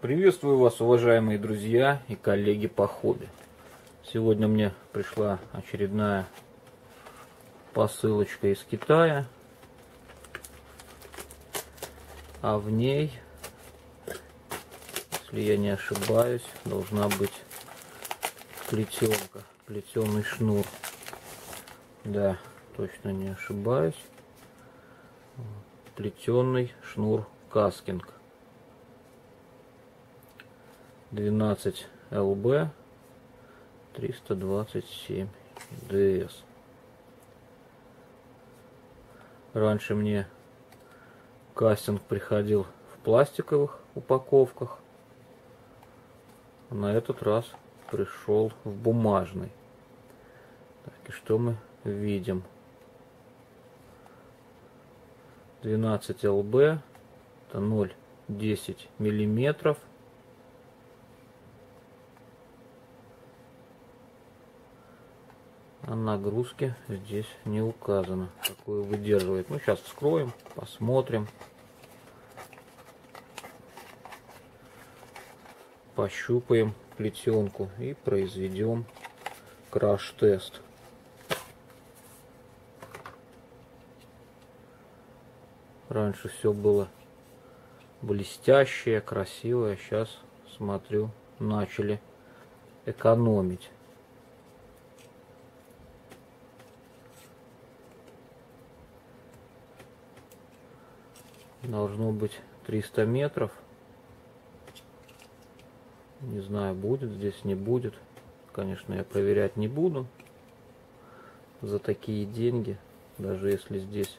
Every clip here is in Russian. Приветствую вас, уважаемые друзья и коллеги по хобби. Сегодня мне пришла очередная посылочка из Китая, а в ней, если я не ошибаюсь, должна быть плетенка, плетеный шнур. Да, точно не ошибаюсь. Плетеный шнур KastKing 12 ЛБ 327 ДС. Раньше мне кастинг приходил в пластиковых упаковках, а на этот раз пришел в бумажный. Так, и что мы видим? 12 ЛБ, это 0,10 миллиметров. А нагрузки здесь не указано, какую выдерживает. Ну, сейчас вскроем, посмотрим. Пощупаем плетенку и произведем краш-тест. Раньше все было блестящее, красивое. Сейчас, смотрю, начали экономить. Должно быть 300 метров. Не знаю, будет здесь, не будет. Конечно, я проверять не буду. За такие деньги, даже если здесь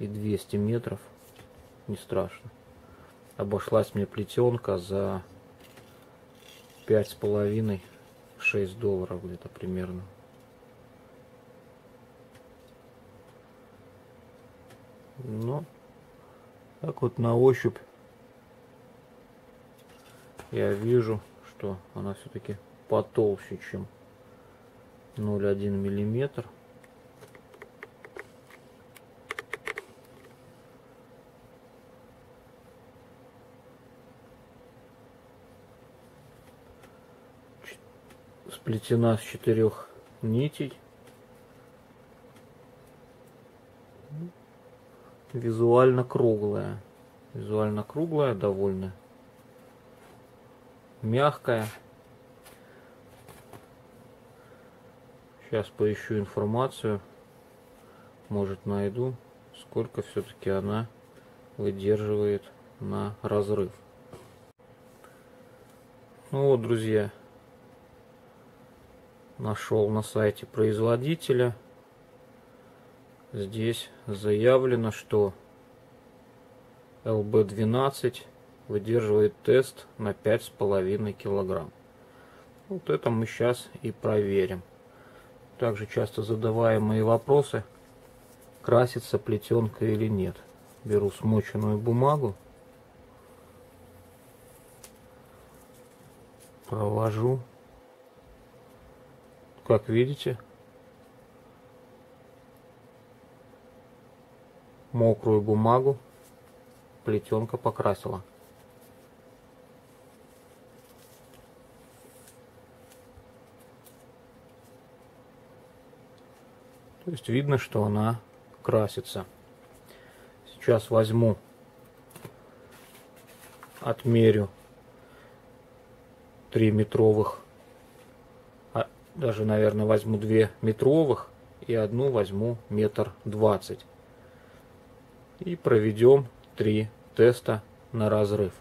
и 200 метров, не страшно. Обошлась мне плетенка за 5,5-6 долларов где-то примерно. Но так вот на ощупь я вижу, что она все-таки потолще, чем 0,1 миллиметр. Сплетена с 4 нитей. Визуально круглая, довольно мягкая. Сейчас поищу информацию, может, найду, сколько все-таки она выдерживает на разрыв. Ну вот, друзья, нашел на сайте производителя. Здесь заявлено, что LB12 выдерживает тест на 5,5 килограмм. Вот это мы сейчас и проверим. Также часто задаваемые вопросы: красится плетенка или нет. Беру смоченную бумагу, провожу. Как видите, мокрую бумагу плетенка покрасила. То есть видно, что она красится. Сейчас возьму, отмерю 3-метровых, а даже, наверное, возьму 2-метровых и одну возьму 1,20 м. И проведем 3 теста на разрыв.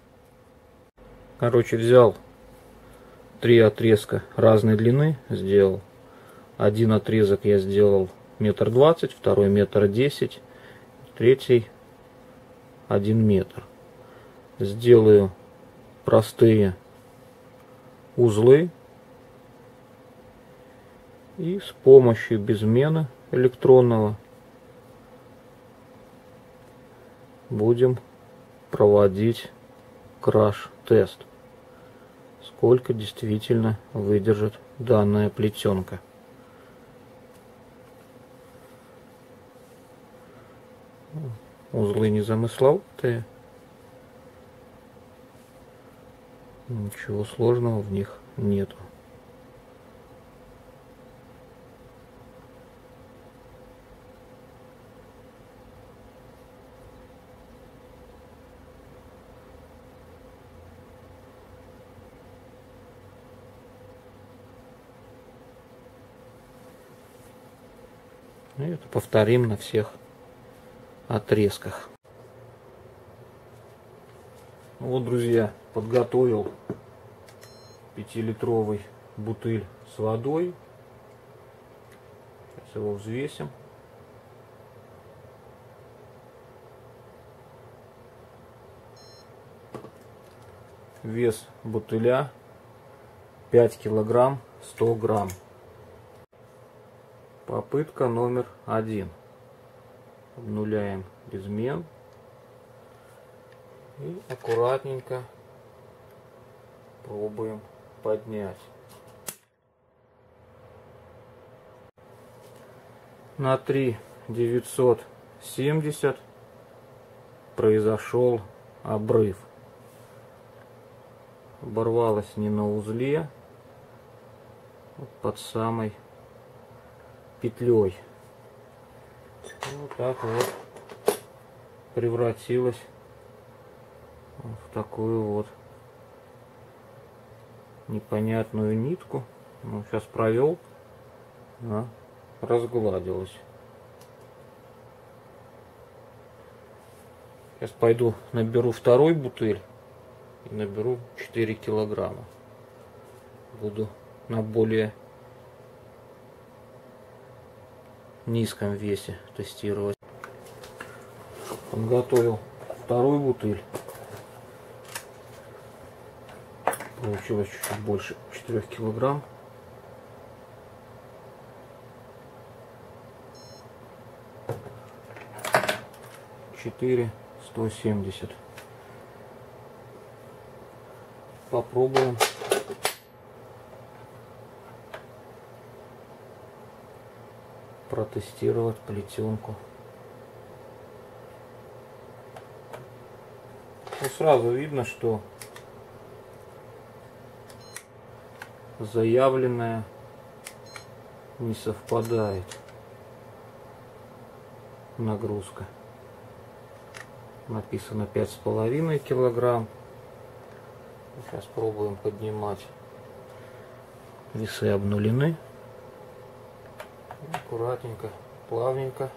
Короче, взял 3 отрезка разной длины, сделал. Один отрезок я сделал 1,20 м, второй 1,10 м, третий 1 м. Сделаю простые узлы и с помощью безмена электронного будем проводить краш-тест, сколько действительно выдержит данная плетенка. Узлы незамысловатые, Ничего сложного в них нету. И это повторим на всех отрезках. Вот, друзья, подготовил 5-литровый бутыль с водой. Сейчас его взвесим. Вес бутыля 5 килограмм 100 грамм. Попытка номер 1. Обнуляем измен. И аккуратненько пробуем поднять. На 3970 произошел обрыв. Оборвалось не на узле, а под самой петлей. Вот так вот превратилось в такую вот непонятную нитку. Ну, сейчас провел, она разгладилась. Сейчас пойду наберу второй бутыль и наберу 4 килограмма. Буду на более низком весе тестировать. Подготовил вторую бутыль. Получилось чуть-чуть больше 4 килограмм. $4170. Попробуем протестировать плетенку. Ну, сразу видно, что заявленное не совпадает нагрузка. Написано 5,5 килограмм. Сейчас пробуем поднимать. Весы обнулены. Аккуратненько, плавненько.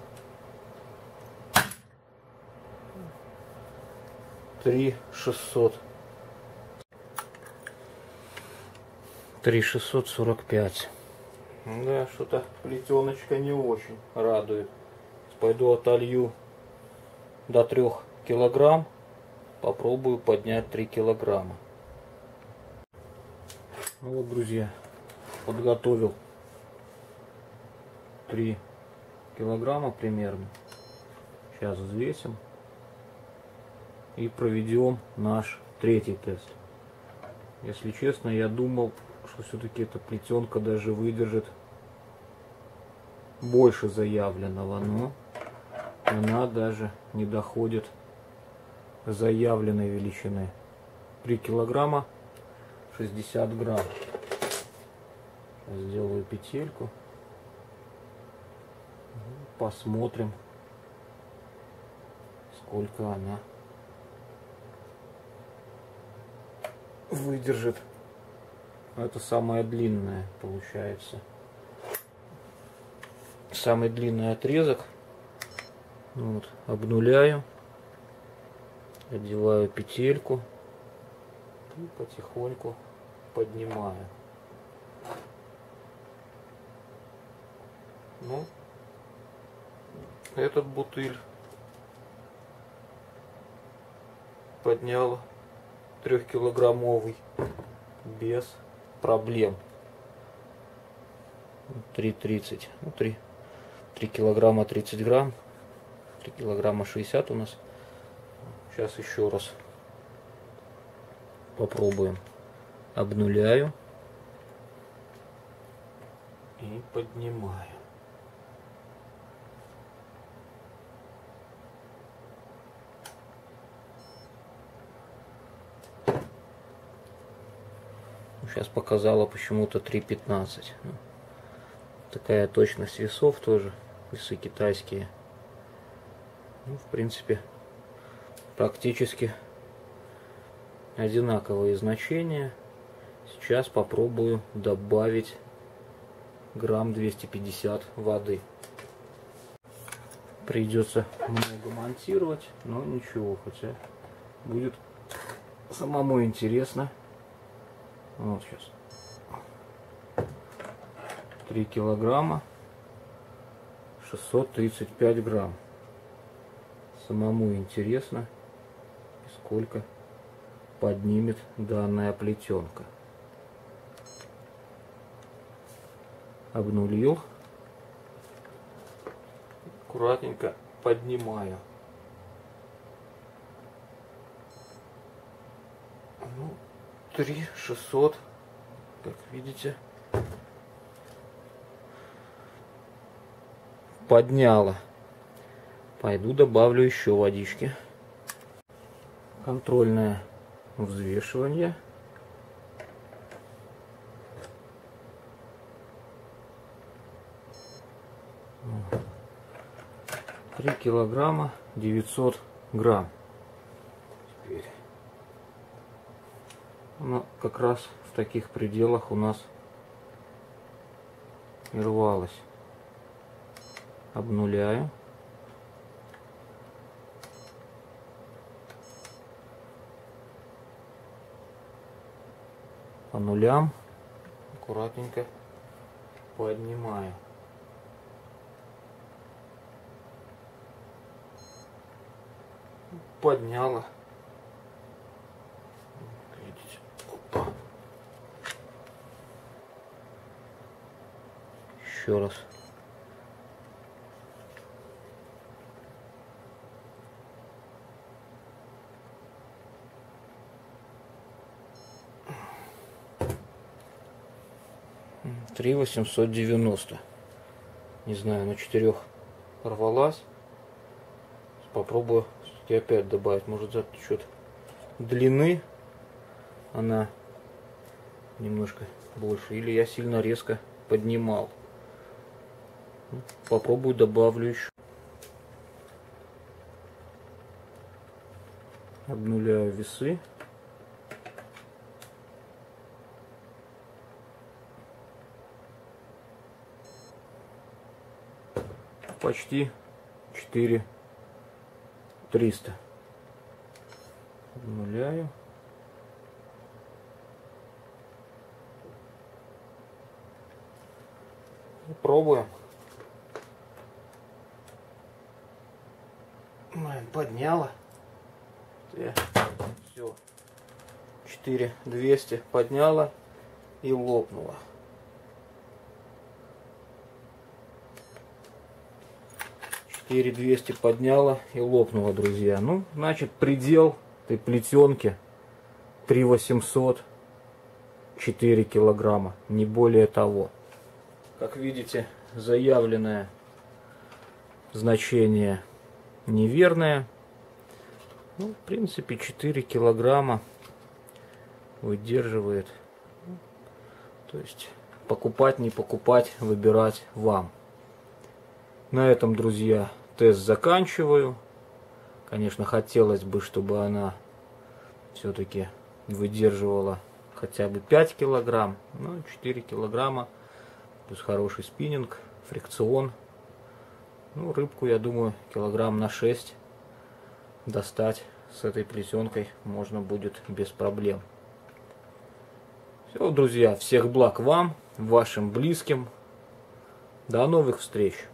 3600. 3645. Да, что-то плетеночка не очень радует. Пойду отолью до 3 килограмм. Попробую поднять 3 килограмма. Ну вот, друзья, подготовил 3 килограмма примерно. Сейчас взвесим и проведем наш 3-й тест. Если честно, я думал, что все-таки эта плетенка даже выдержит больше заявленного, но она даже не доходит заявленной величины. 3 килограмма 60 грамм. Сделаю петельку. Посмотрим, сколько она выдержит. Это самая длинная получается. Самый длинный отрезок. Вот, обнуляю. Одеваю петельку. И потихоньку поднимаю. Ну, этот бутыль поднял 3-килограммовый без проблем. 3,30. Ну, 3 килограмма 30 грамм. 3 килограмма 60 у нас. Сейчас еще раз попробуем. Обнуляю и поднимаю. Сейчас показала почему-то 3.15. Такая точность весов тоже. Весы китайские. Ну, в принципе, практически одинаковые значения. Сейчас попробую добавить грамм 250 воды. Придется много монтировать, но ничего, хотя будет самому интересно. Вот сейчас 3 килограмма 635 грамм. Самому интересно, сколько поднимет данная плетенка. Обнулил. Аккуратненько поднимаю. Ну, 3600, как видите, подняла. Пойду добавлю еще водички. Контрольное взвешивание. Вот. 3 килограмма 900 грамм. Теперь она как раз в таких пределах у нас и рвалась. Обнуляю. По нулям аккуратненько поднимаю. Подняла. Видите? Опа. Еще раз. Три 890. Не знаю, на 4 порвалась. Попробую. И опять добавить, может, за счет длины она немножко больше, или я сильно резко поднимал. Попробую, добавлю еще. Обнуляю весы. Почти 4 300. Обнуляю. И пробуем. Подняла. Все. 4200 подняла и лопнула. Теперь 200 подняла и лопнула, друзья. Ну, значит, предел этой плетенки 3800, 4 килограмма, не более того. Как видите, заявленное значение неверное. Ну, в принципе, 4 килограмма выдерживает. То есть, покупать, не покупать, выбирать вам. На этом, друзья, тест заканчиваю. Конечно, хотелось бы, чтобы она все-таки выдерживала хотя бы 5 килограмм, но 4 килограмма, плюс хороший спиннинг, фрикцион. Ну, рыбку, я думаю, килограмм на 6 достать с этой плетенкой можно будет без проблем. Все, друзья, всех благ вам, вашим близким. До новых встреч!